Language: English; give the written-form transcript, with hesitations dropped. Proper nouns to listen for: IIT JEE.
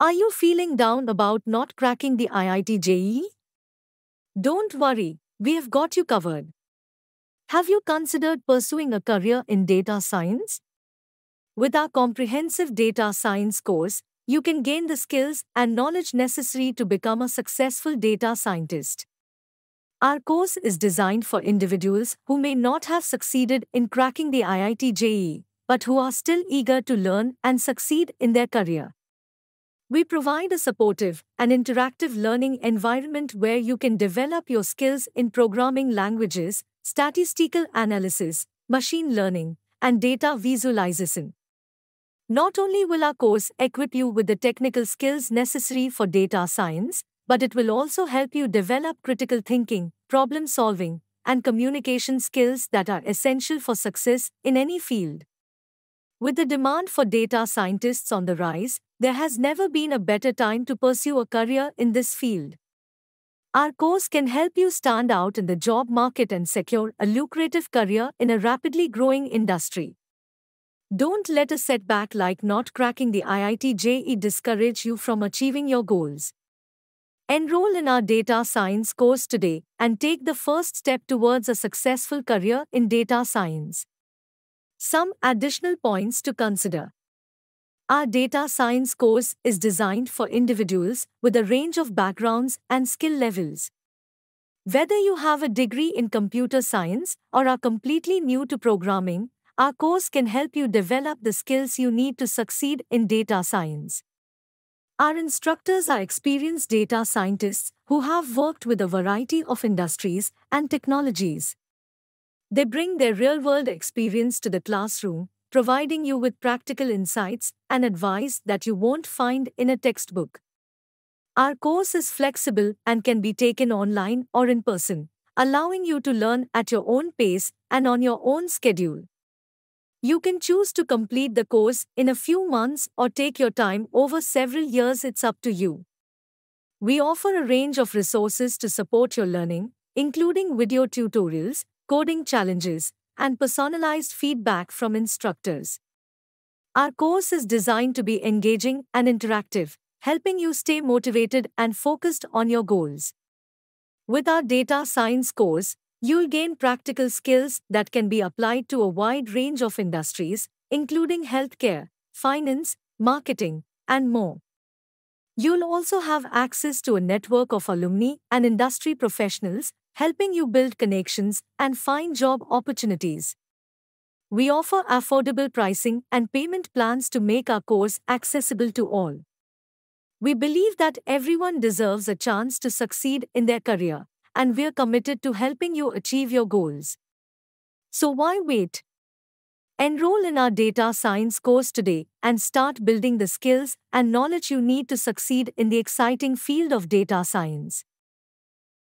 Are you feeling down about not cracking the IIT JEE? Don't worry, we have got you covered. Have you considered pursuing a career in data science? With our comprehensive data science course, you can gain the skills and knowledge necessary to become a successful data scientist. Our course is designed for individuals who may not have succeeded in cracking the IIT JEE, but who are still eager to learn and succeed in their career. We provide a supportive and interactive learning environment where you can develop your skills in programming languages, statistical analysis, machine learning, and data visualization. Not only will our course equip you with the technical skills necessary for data science, but it will also help you develop critical thinking, problem solving, and communication skills that are essential for success in any field. With the demand for data scientists on the rise, there has never been a better time to pursue a career in this field. Our course can help you stand out in the job market and secure a lucrative career in a rapidly growing industry. Don't let a setback like not cracking the IIT JEE discourage you from achieving your goals. Enroll in our data science course today and take the first step towards a successful career in data science. Some additional points to consider. Our data science course is designed for individuals with a range of backgrounds and skill levels. Whether you have a degree in computer science or are completely new to programming, our course can help you develop the skills you need to succeed in data science. Our instructors are experienced data scientists who have worked with a variety of industries and technologies. They bring their real-world experience to the classroom, providing you with practical insights and advice that you won't find in a textbook. Our course is flexible and can be taken online or in person, allowing you to learn at your own pace and on your own schedule. You can choose to complete the course in a few months or take your time over several years. It's up to you. We offer a range of resources to support your learning, including video tutorials, coding challenges, and personalized feedback from instructors. Our course is designed to be engaging and interactive, helping you stay motivated and focused on your goals. With our data science course, you'll gain practical skills that can be applied to a wide range of industries, including healthcare, finance, marketing, and more. You'll also have access to a network of alumni and industry professionals, helping you build connections and find job opportunities. We offer affordable pricing and payment plans to make our course accessible to all. We believe that everyone deserves a chance to succeed in their career, and we're committed to helping you achieve your goals. So why wait? Enroll in our data science course today and start building the skills and knowledge you need to succeed in the exciting field of data science.